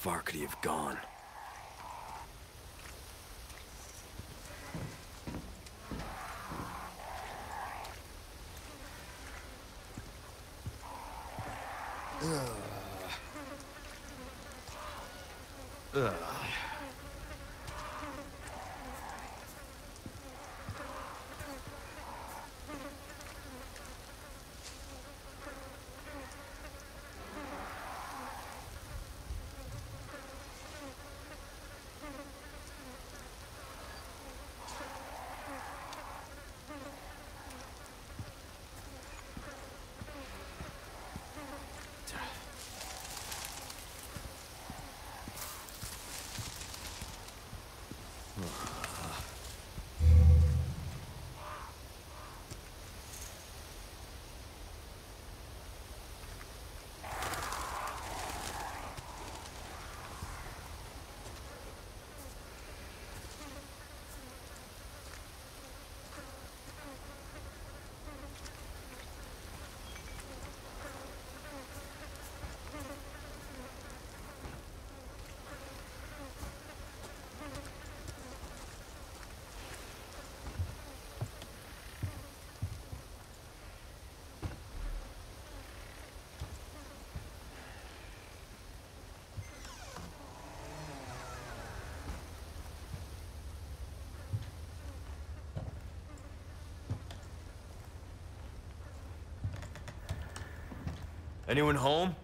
far could he have gone? Anyone home?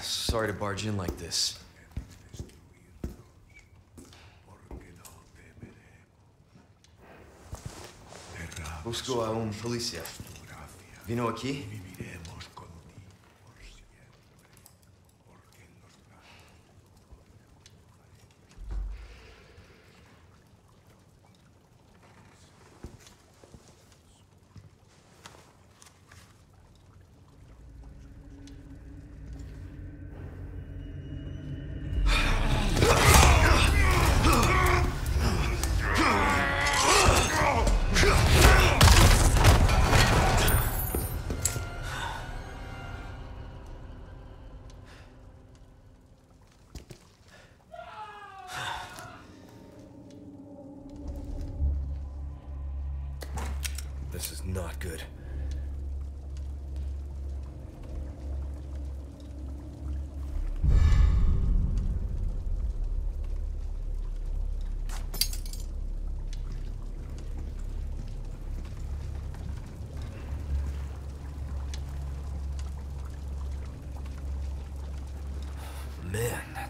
Sorry to barge in like this. Busco a un policía. Vino aquí?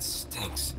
Stinks.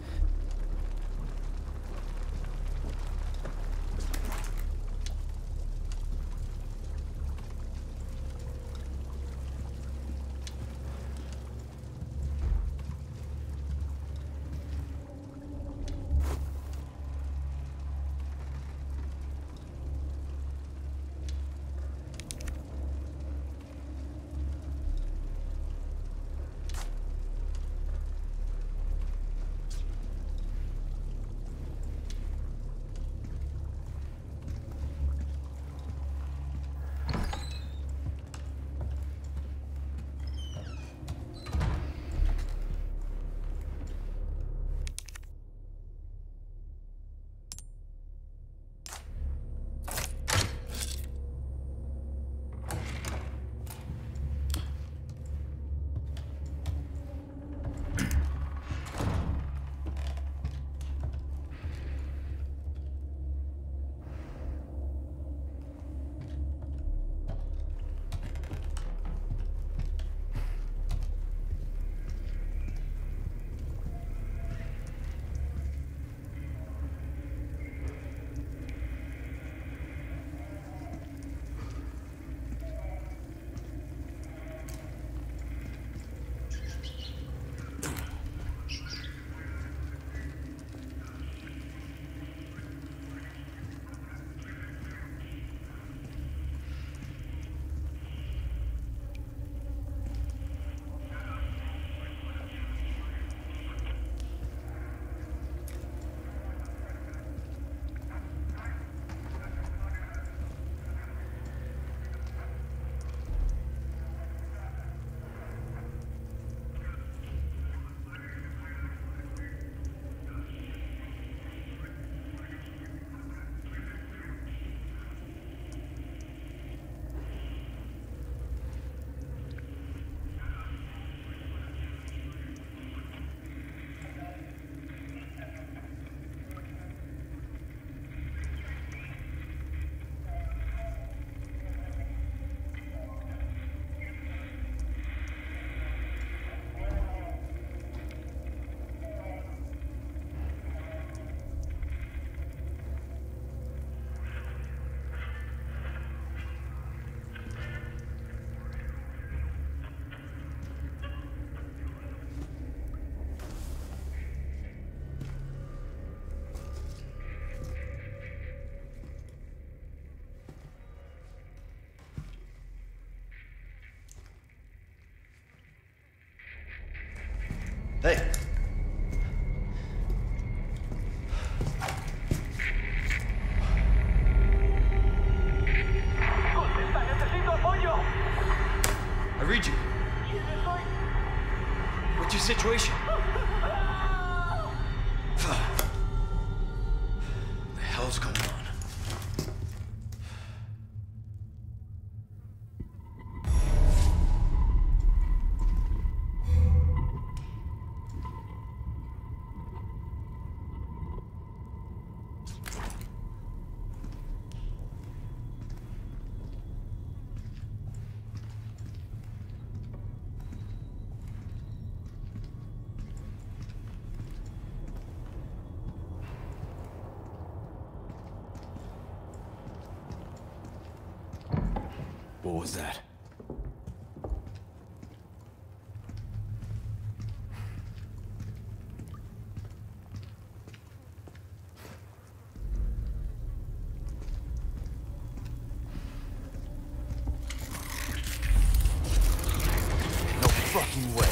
read you. What's your situation? The hell's going on? What was that? No fucking way.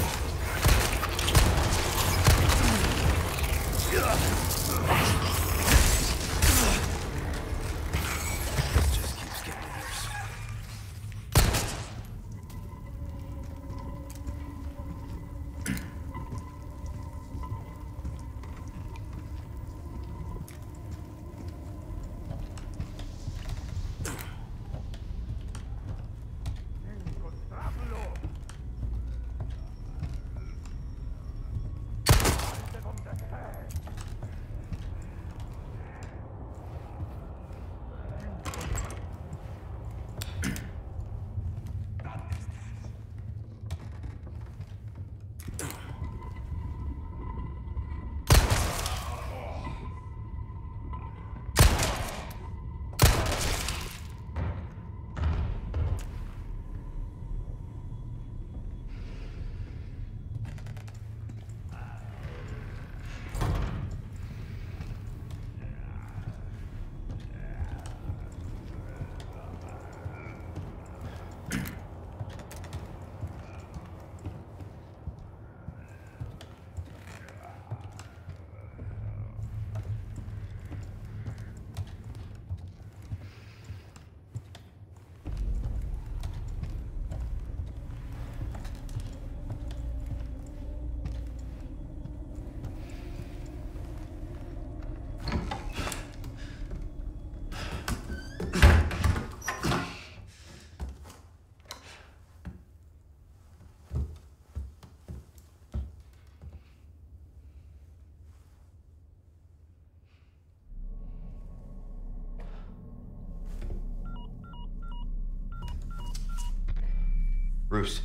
Bruce,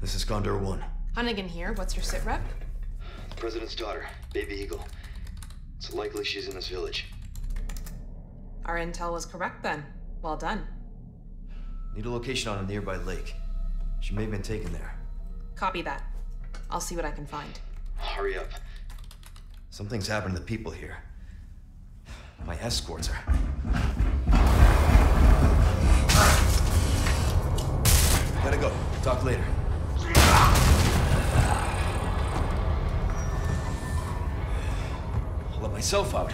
this is Gondor One. Hunnigan here. What's your sit rep? The president's daughter, Baby Eagle. It's likely she's in this village. Our intel was correct then. Well done. Need a location on a nearby lake. She may have been taken there. Copy that. I'll see what I can find. Hurry up. Something's happened to the people here. My escorts are... Gotta go. Talk later. I'll let myself out.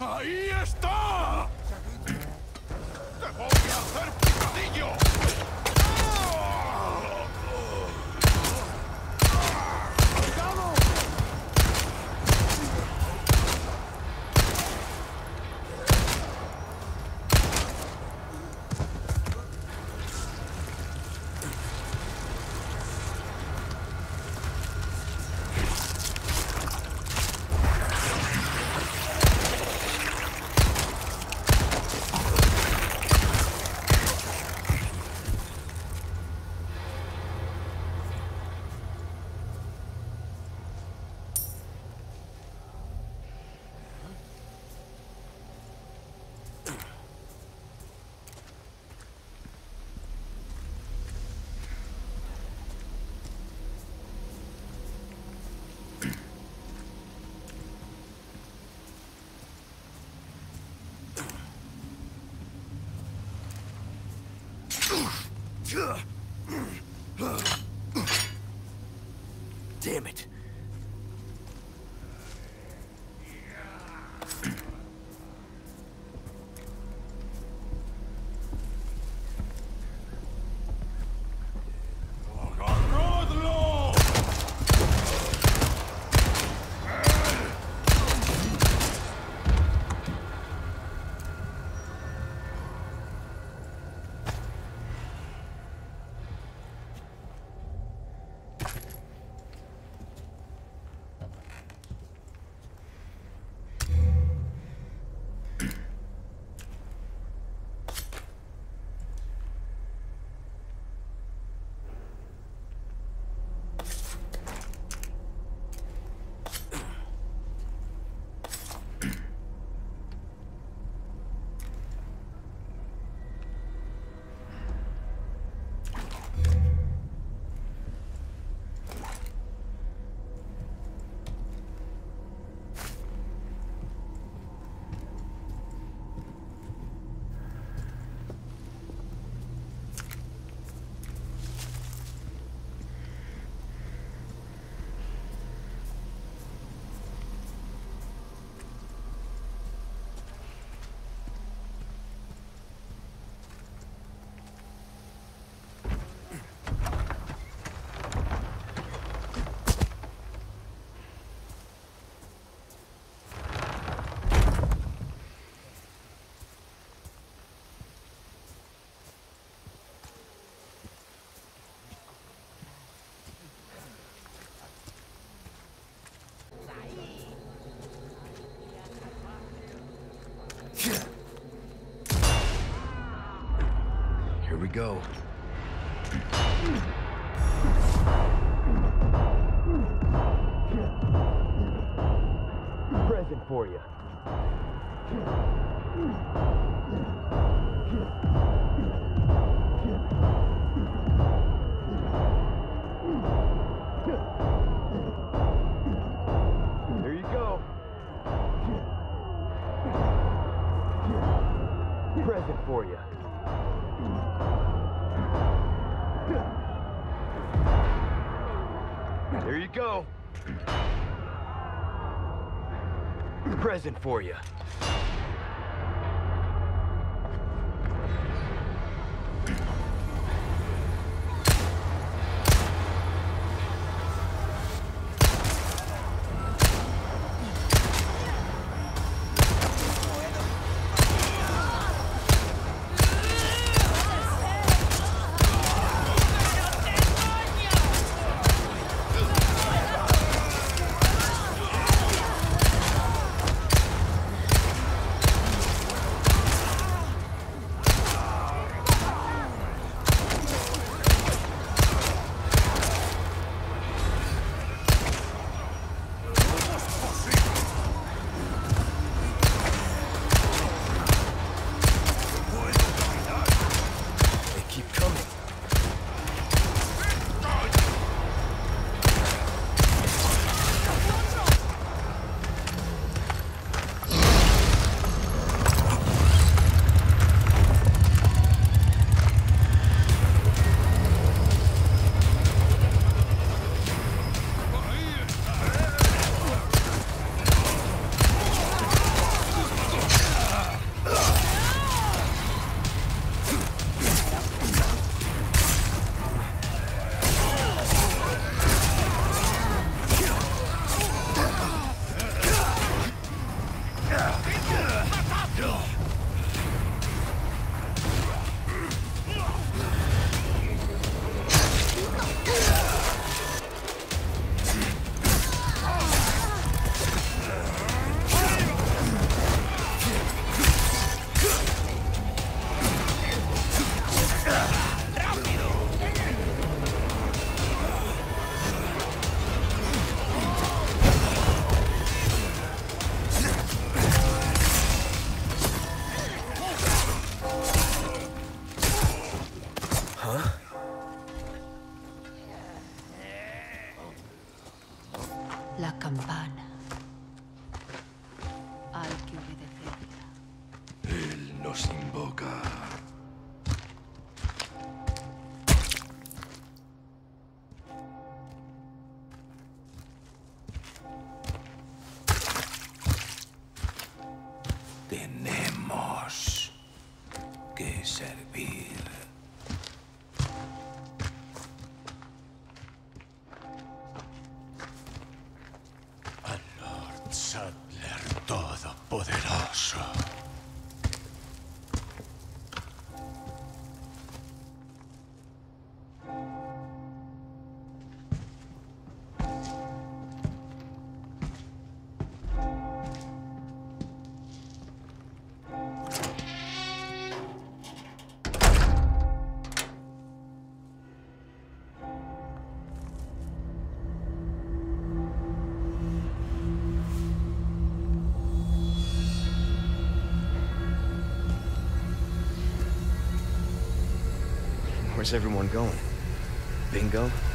¡Ahí está! ¡Te voy a hacer picadillo! ¡Cuidado! Damn it. Here we go. Present for you. There you go. Present for you. There you go. Present for you. tenemos que servir. Al Lord Sadler Todopoderoso. Where's everyone going? Bingo?